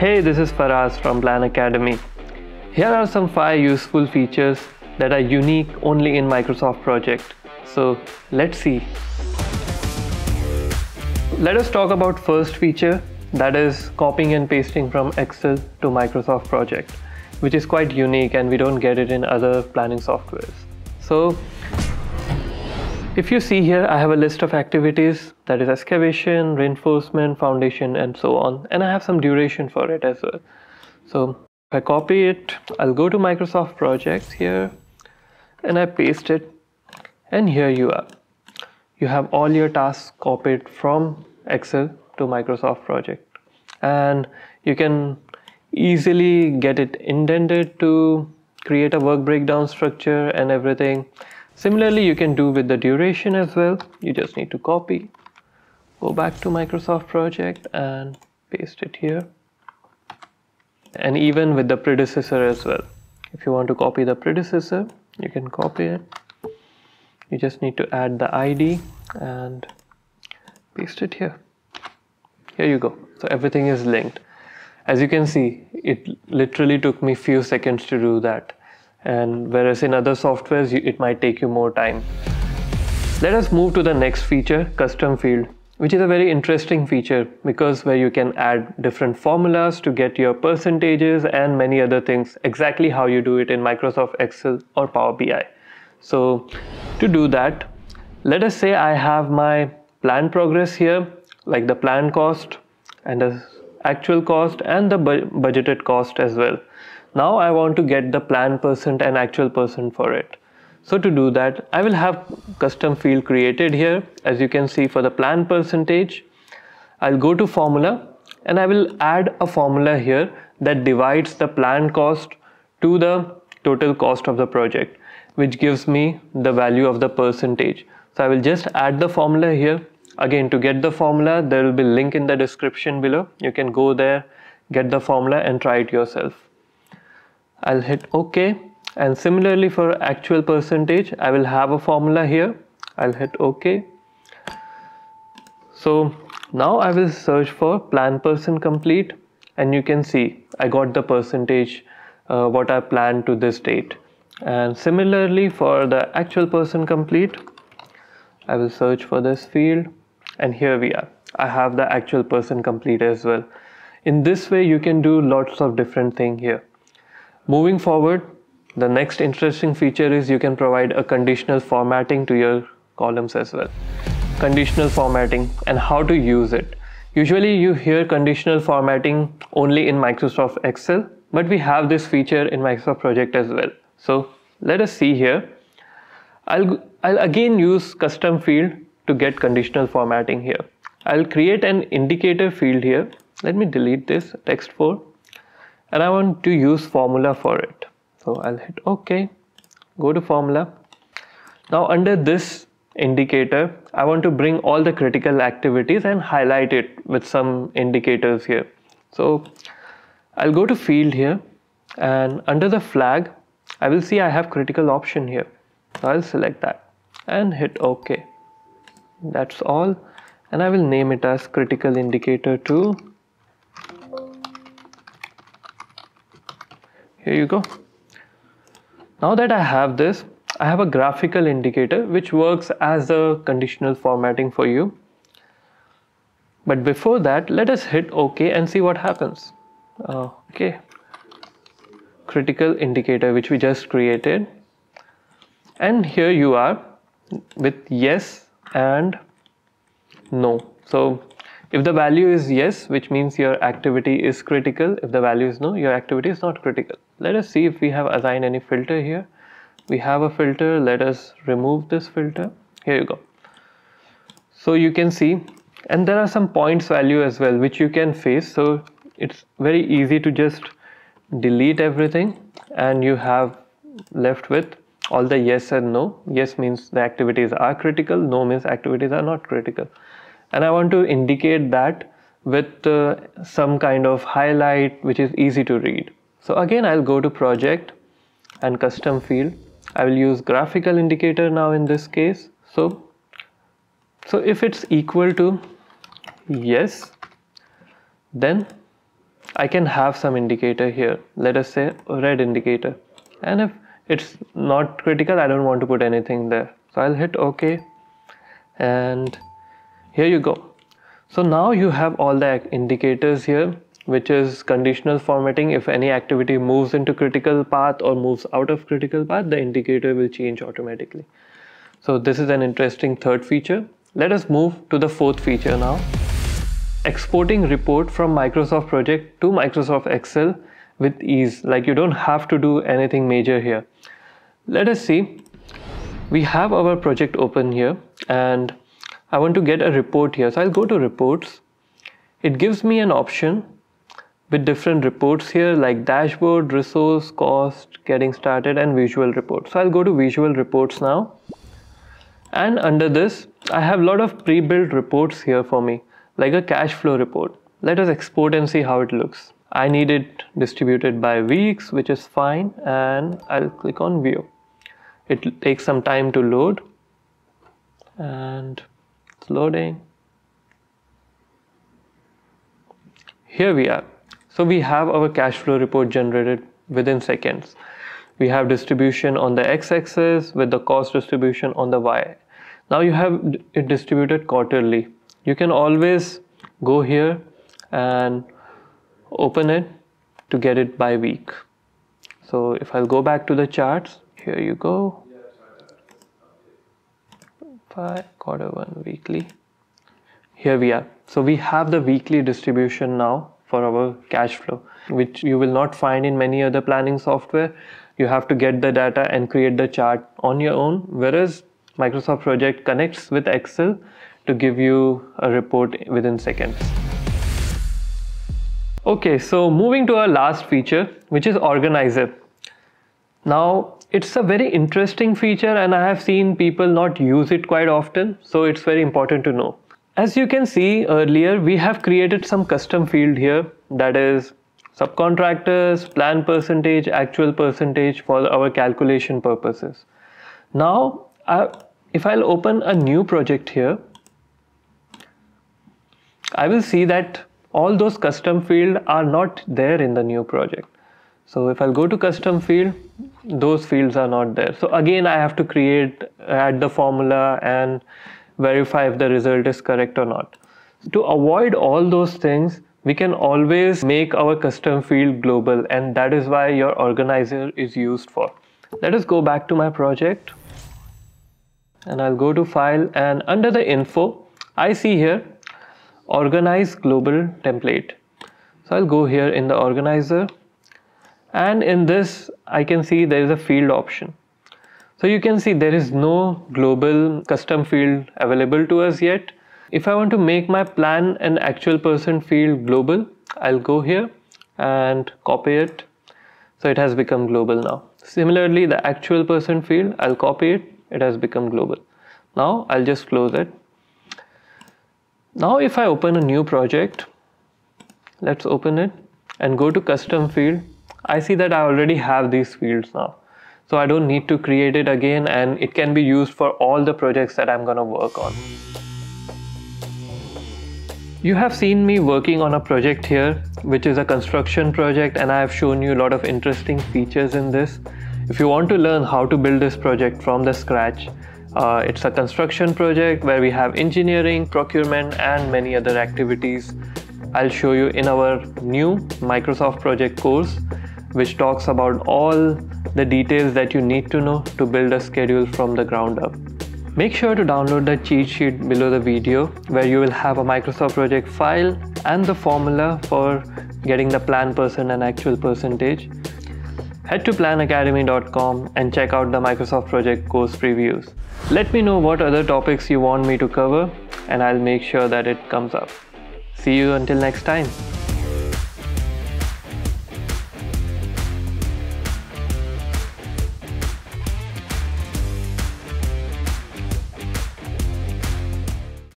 Hey, this is Faraz from Plan Academy. Here are some 5 useful features that are unique only in Microsoft Project. So let's see. Let us talk about first feature, that is copying and pasting from Excel to Microsoft Project, which is quite unique and we don't get it in other planning softwares. So if you see here, I have a list of activities, that is excavation, reinforcement, foundation, and so on, and I have some duration for it as well. So if I copy it, I'll go to Microsoft Projects here and I paste it, and here you are. You have all your tasks copied from Excel to Microsoft Project, and you can easily get it indented to create a work breakdown structure and everything. Similarly, you can do with the duration as well. You just need to copy, go back to Microsoft Project and paste it here. And even with the predecessor as well. If you want to copy the predecessor, you can copy it. You just need to add the ID and paste it here. Here you go. So everything is linked. As you can see, it literally took me a few seconds to do that. And whereas in other softwares, it might take you more time. Let us move to the next feature, custom field, which is a very interesting feature because where you can add different formulas to get your percentages and many other things, exactly how you do it in Microsoft Excel or Power BI. So to do that, let us say I have my plan progress here, like the plan cost and the actual cost and the budgeted cost as well. Now I want to get the plan percent and actual percent for it. So to do that, I will have custom field created here. As you can see, for the plan percentage, I'll go to formula and I will add a formula here that divides the plan cost to the total cost of the project, which gives me the value of the percentage. So I will just add the formula here. Again, to get the formula, there will be a link in the description below. You can go there, get the formula and try it yourself. I'll hit OK, and similarly for actual percentage, I will have a formula here. I'll hit OK. So now I will search for plan percent complete, and you can see I got the percentage what I planned to this date. And similarly for the actual percent complete, I will search for this field, and here we are. I have the actual percent complete as well. In this way, you can do lots of different things here. Moving forward, the next interesting feature is you can provide a conditional formatting to your columns as well. Conditional formatting and how to use it. Usually you hear conditional formatting only in Microsoft Excel, but we have this feature in Microsoft Project as well. So let us see here. I'll again use custom field to get conditional formatting here. I'll create an indicator field here. Let me delete this text for. And I want to use formula for it. So I'll hit OK, go to formula. Now under this indicator, I want to bring all the critical activities and highlight it with some indicators here. So I'll go to field here, and under the flag, I will see I have critical option here. So I'll select that and hit OK. That's all. And I will name it as critical indicator 2. Here you go. Now that I have this, I have a graphical indicator which works as a conditional formatting for you. But before that, let us hit OK and see what happens. OK. Critical indicator which we just created. And here you are with yes and no. So if the value is yes, which means your activity is critical. If the value is no, your activity is not critical. Let us see if we have assigned any filter here. We have a filter. Let us remove this filter. Here you go. So you can see, and there are some points value as well, which you can face. So it's very easy to just delete everything, and you have left with all the yes and no. Yes means the activities are critical. No means activities are not critical. And I want to indicate that with some kind of highlight which is easy to read. So again, I'll go to project and custom field. I will use graphical indicator now in this case. So if it's equal to yes, then I can have some indicator here, let us say a red indicator, and if it's not critical I don't want to put anything there, so I'll hit OK, and here you go. So now you have all the indicators here, which is conditional formatting. If any activity moves into critical path or moves out of critical path, the indicator will change automatically. So this is an interesting third feature. Let us move to the fourth feature now. Exporting report from Microsoft Project to Microsoft Excel with ease. Like, you don't have to do anything major here. Let us see. We have our project open here and I want to get a report here. So I'll go to reports. It gives me an option with different reports here like dashboard, resource, cost, getting started, and visual reports. So I'll go to visual reports now. And under this, I have a lot of pre-built reports here for me, like a cash flow report. Let us export and see how it looks. I need it distributed by weeks, which is fine, and I'll click on view. It takes some time to load, and it's loading. Here we are. So we have our cash flow report generated within seconds. We have distribution on the x-axis with the cost distribution on the y. Now you have it distributed quarterly. You can always go here and open it to get it by week. So if I'll go back to the charts, here you go. By quarter one weekly. Here we are. So we have the weekly distribution now for our cash flow, which you will not find in many other planning software. You have to get the data and create the chart on your own, whereas Microsoft Project connects with Excel to give you a report within seconds. Okay, so moving to our last feature, which is organizer. Now it's a very interesting feature and I have seen people not use it quite often, so it's very important to know. As you can see earlier, we have created some custom field here, that is subcontractors, plan percentage, actual percentage, for our calculation purposes. Now if I'll open a new project here, I will see that all those custom fields are not there in the new project. So if I'll go to custom field, those fields are not there. So again, I have to create, add the formula and verify if the result is correct or not. To avoid all those things, we can always make our custom field global, and that is why your organizer is used for. Let us go back to my project and I'll go to file, and under the info, I see here organize global template. So I'll go here in the organizer, and in this I can see there is a field option. So you can see there is no global custom field available to us yet. If I want to make my plan and actual person field global, I'll go here and copy it. So it has become global now. Similarly, the actual person field, I'll copy it. It has become global. Now I'll just close it. Now if I open a new project, let's open it and go to custom field. I see that I already have these fields now. So I don't need to create it again, and it can be used for all the projects that I'm going to work on. You have seen me working on a project here, which is a construction project, and I have shown you a lot of interesting features in this. If you want to learn how to build this project from the scratch, it's a construction project where we have engineering, procurement, and many other activities. I'll show you in our new Microsoft Project course, which talks about all the details that you need to know to build a schedule from the ground up. Make sure to download the cheat sheet below the video, where you will have a Microsoft Project file and the formula for getting the plan percent and actual percentage. Head to planacademy.com and check out the Microsoft Project course previews. Let me know what other topics you want me to cover, and I'll make sure that it comes up. See you until next time.